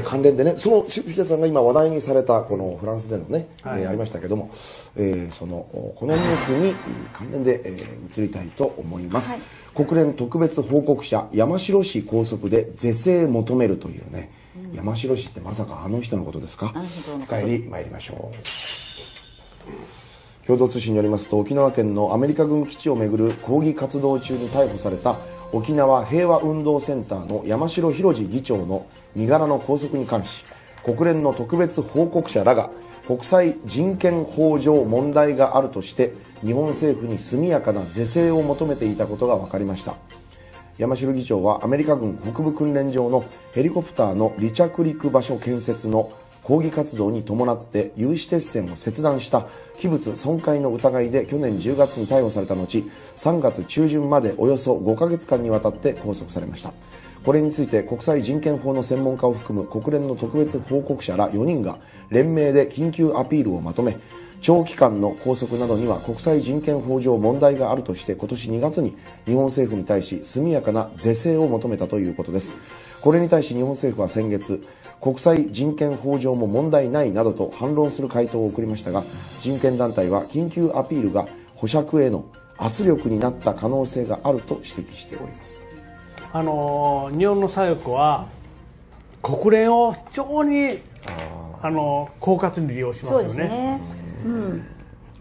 関連でね、その関谷さんが今話題にされたこのフランスでのね、はい、ありましたけども、このニュースに関連で、移りたいと思います、はい、国連特別報告者山城氏拘束で是正求めるというね、うん、山城氏ってまさかあの人のことですか。深入り参りましょう。共同通信によりますと、沖縄県のアメリカ軍基地を巡る抗議活動中に逮捕された沖縄平和運動センターの山城宏司議長の身柄の拘束に関し、国連の特別報告者らが国際人権法上問題があるとして日本政府に速やかな是正を求めていたことが分かりました。山城議長はアメリカ軍北部訓練場のヘリコプターの離着陸場所建設の抗議活動に伴って有刺鉄線を切断した器物損壊の疑いで去年10月に逮捕された後、3月中旬までおよそ5ヶ月間にわたって拘束されました。これについて国際人権法の専門家を含む国連の特別報告者ら4人が連名で緊急アピールをまとめ、長期間の拘束などには国際人権法上問題があるとして今年2月に日本政府に対し速やかな是正を求めたということです。これに対し日本政府は先月、国際人権法上も問題ないなどと反論する回答を送りましたが、人権団体は緊急アピールが保釈への圧力になった可能性があると指摘しております。日本の左翼は国連を非常に狡猾に利用しますよね。そうですね。うん、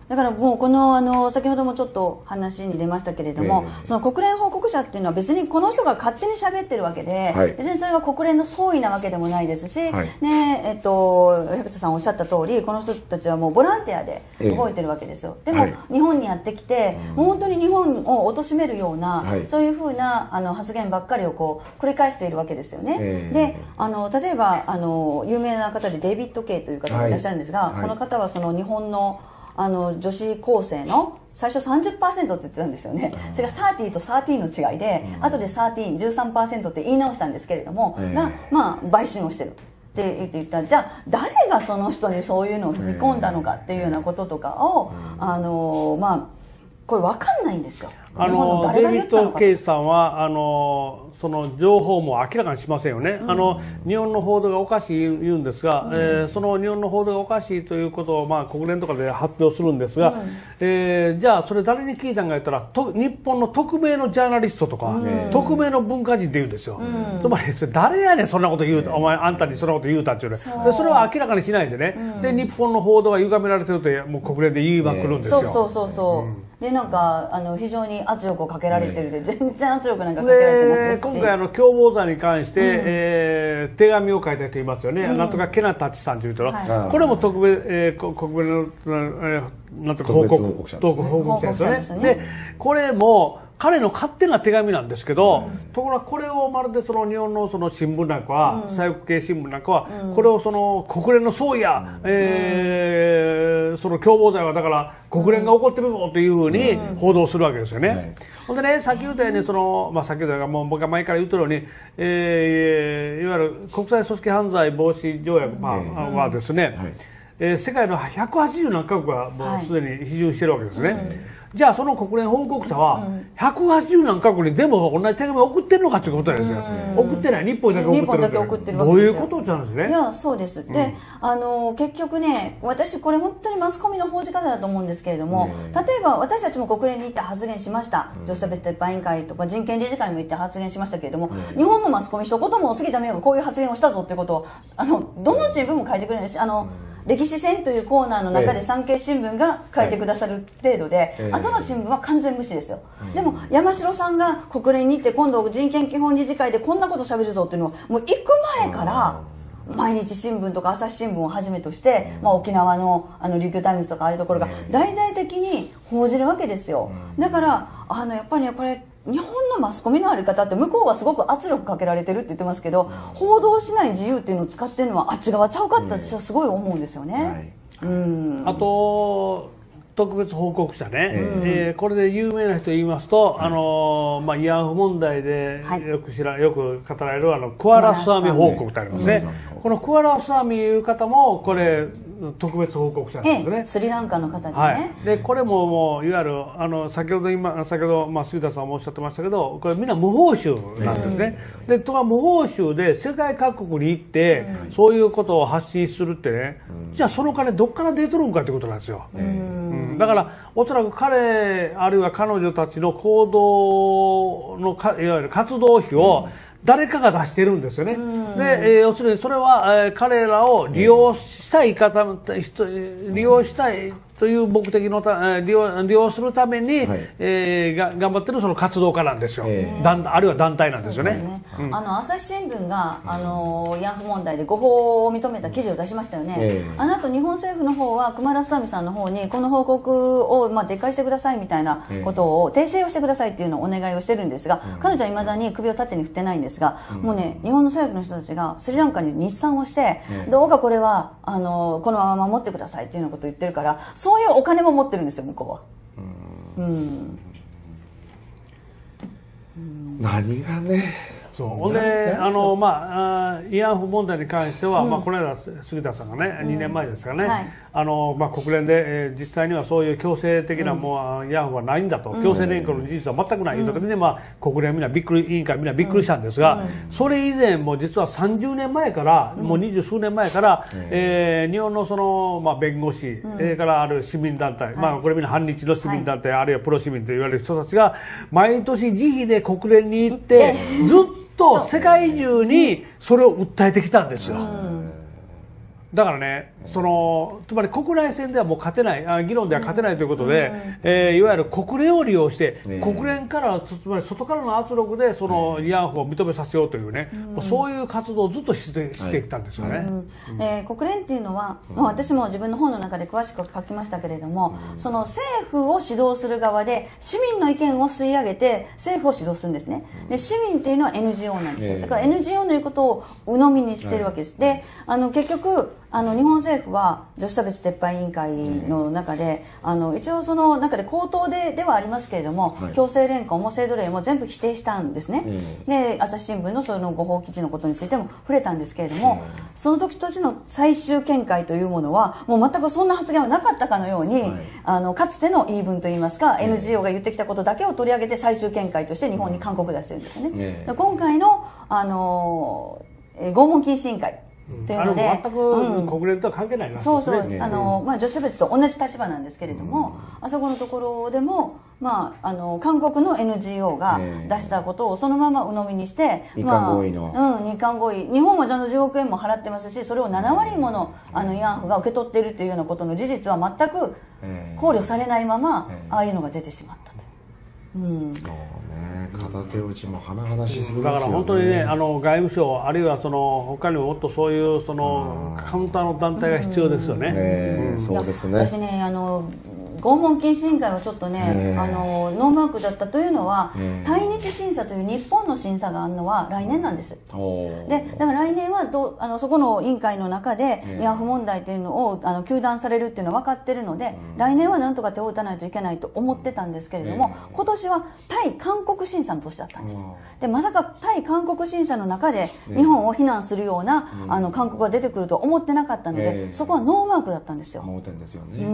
だからもうこの先ほどもちょっと話に出ましたけれども、その国連報告者っていうのは別にこの人が勝手に喋ってるわけで、はい、別にそれは国連の総意なわけでもないですし、はい、ね、百田さんおっしゃった通りこの人たちはもうボランティアで動いてるわけですよ。でも、はい、日本にやってきて、もう本当に日本を貶めるような、はい、そういうふうな発言ばっかりをこう繰り返しているわけですよね。で例えば有名な方でデイビッド・ケイという方がいらっしゃるんですが、はい、この方はその日本の女子高生の最初 30% って言ってたんですよね。それが30と13の違いで、後で13、13% って言い直したんですけれども、まあ売春をしてるって言った。じゃあ誰がその人にそういうのを踏み込んだのかっていうようなこととかを、まあこれ分かんないんですよ。デイビッド・ケイさんはその情報も明らかにしませんよね。日本の報道がおかしい言うんですが、その日本の報道がおかしいということを、まあ、国連とかで発表するんですが、じゃあそれ誰に聞いたんか言ったら、日本の匿名のジャーナリストとか、匿名の文化人で言うんですよ。つまりそれ誰やねんそんなこと言うた、お前あんたにそんなこと言うたっていうね。それは明らかにしないでね、で日本の報道が歪められてるともう国連で言いまくるんですよ。そうそうそう。でなんか非常に圧力をかけられてるで、全然圧力なんかかけられてないですし。今回共謀罪に関して、手紙を書いた人いますよね、なんとかケナタチさんというと、これも特別、国連のなんとか報告者ですね。でこれも彼の勝手な手紙なんですけど、ところがこれをまるでその日本のその新聞なんかは、左翼系新聞なんかは、これをその国連の総意や、その共謀罪はだから国連が怒ってるぞというふうに報道するわけですよね。ほんでね、先ほどね、先ほどもう僕が前から言ってるように、いわゆる国際組織犯罪防止条約はですね、世界の180何カ国がもうすでに批准しているわけですね、じゃあその国連報告者は180何カ国に全部同じ手紙を送ってるのかということなんですよ。送ってない、日本だけ送ってるわけですよ。どういうことなんですね。いやそうです、で結局ね、私これ本当にマスコミの報じ方だと思うんですけれども、例えば私たちも国連に行って発言しました、女子差別撤廃委員会とか人権理事会も行って発言しましたけれども、日本のマスコミ一言も杉田水脈がこういう発言をしたぞということをどの新聞も書いてくれないし、歴史線というコーナーの中で産経新聞が書いてくださる程度で、後の新聞は完全無視ですよ。でも山城さんが国連に行って今度人権基本理事会でこんなことしゃべるぞっていうのは、もう行く前から毎日新聞とか朝日新聞をはじめとして、まあ、沖縄の琉球タイムズとかああいうところが大々的に報じるわけですよ。だからやっぱりね、これ日本のマスコミのあり方って、向こうはすごく圧力かけられてるって言ってますけど、報道しない自由っていうのを使ってるのはあっち側ちゃうかったって私はすごい思うんですよね。あと特別報告者ね、これで有名な人言いますと、慰安婦問題でよく語られるクアラスワミ報告ってありますね。このクアラスワミいう方もこれ特別報告者ですね。スリランカの方でね。はい、でこれももういわゆる先ほどまあ杉田さんもおっしゃってましたけど、これみんな無報酬なんですね。でとか無報酬で世界各国に行って、そういうことを発信するってね、じゃあその金どっから出とるんかってことなんですよ。だからおそらく彼あるいは彼女たちの行動のいわゆる活動費を、誰かが出してるんですよね。で、要するにそれは、彼らを利用したいという目的の利用するために、はい頑張ってるその活動家なんですよ。あるいは団体なんですよね。朝日新聞が慰安婦問題で誤報を認めた記事を出しましたよね。あの後日本政府の方は熊良恒さんの方にこの報告をまあ撤回してくださいみたいなことを訂正をしてくださいっていうのをお願いをしてるんですが、彼女はいまだに首を縦に振ってないんですが、もうね日本の政府の人たちがスリランカに日産をして、どうかこれはこのまま守ってくださいっていうようなことを言ってるから、そういうお金も持ってるんですよ向こうは。何がね。そうでまあ慰安婦問題に関しては、まあこの間杉田さんがね2年前ですかね、まあ国連で、実際にはそういう強制的なもう慰安婦はないんだと、強制連行の事実は全くないという時に、まあ国連みんな委員会みんなびっくりしたんですが、それ以前も実は30年前からもう20数年前から、日本のそのまあ弁護士、それからある市民団体、まあこれみんな反日の市民団体、あるいはプロ市民といわれる人たちが毎年自費で国連に行ってずっと世界中にそれを訴えてきたんですよ。だからね、つまり国内戦ではもう勝てない議論では勝てないということで、いわゆる国連を利用して国連からつまり外からの圧力でその慰安婦を認めさせようというね、そういう活動をずっとしてきたんですよね。国連っていうのは、私も自分の本の中で詳しく書きましたけれども、その政府を指導する側で市民の意見を吸い上げて政府を指導するんですね。で市民っていうのは NGO なんですよ。だから NGO のいうことを鵜呑みにしてるわけです。で結局日本政府は女子差別撤廃委員会の中で、一応その中で口頭ではありますけれども、強制連行も性奴隷も全部否定したんですね。で朝日新聞のその誤報記事のことについても触れたんですけれども、その時としての最終見解というものはもう全くそんな発言はなかったかのように、かつての言い分といいますか、 NGO が言ってきたことだけを取り上げて最終見解として日本に勧告出してるんですよね。今回の、拷問禁止委員会というので全く国連とは関係ないな、そうそう、女子差別と同じ立場なんですけれども、あそこのところでも、韓国の NGO が出したことをそのまま鵜呑みにして、日韓合意、日本はちゃんと10億円も払ってますし、それを7割もの慰安婦が受け取っているというようなことの事実は全く考慮されないまま、ああいうのが出てしまったと。片手打ちも甚だしすぎますよね。だから本当にね、外務省あるいはその他にももっとそういうそのカウンターの団体が必要ですよね。そうですね。私ね拷問禁止委員会はちょっとね、ノーマークだったというのは、対日審査という日本の審査があるのは来年なんです。で、だから来年はそこの委員会の中で慰安婦問題というのを糾弾されるっていうのは分かってるので、来年はなんとか手を打たないといけないと思ってたんですけれども、今年は対韓国審査の年だったんです。で、まさか対韓国審査の中で日本を非難するような韓国が出てくるとは思ってなかったので、そこはノーマークだったんですよ。盲点ですよね。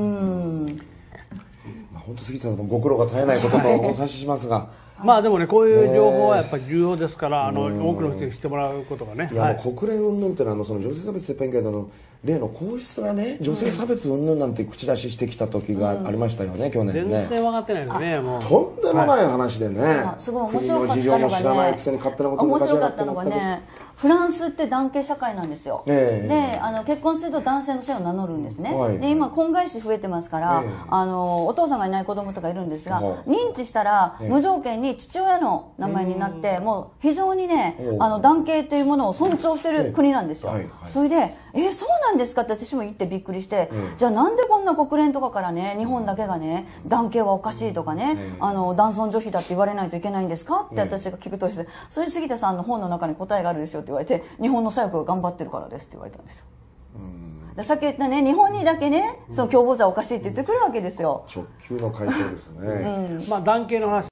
本当杉田さんもご苦労が絶えないこととお察ししますが、まあでもね、こういう情報はやっぱり重要ですから、多くの人に知ってもらうことがね。いや、国連云々ってのはその女性差別撤廃委員会の例の皇室がね、女性差別云々なんて口出ししてきた時がありましたよね、去年ね。全然分かってないですね、もう。とんでもない話でね。国の事情も知らないくせに勝手なことを昔やってもらった。フランスって男系社会なんですよ。で、結婚すると男性の姓を名乗るんですね。で、今婚外子増えてますから、お父さんがいない子供とかいるんですが、認知したら無条件に父親の名前になって、もう非常にね、男系というものを尊重してる国なんですよ。それで、そうなんですかって私も言ってびっくりして、じゃあなんでこんな国連とかからね、日本だけがね、男系はおかしいとかね、男尊女卑だって言われないといけないんですかって私が聞くとですね、それ杉田さんの本の中に答えがあるんですよ。言われて、日本の左翼が頑張ってるからですって言われたんですよ。さっき言ったね、日本にだけね、その共謀罪おかしいって言ってくるわけですよ。直球の回答ですね。まあ、男系の話。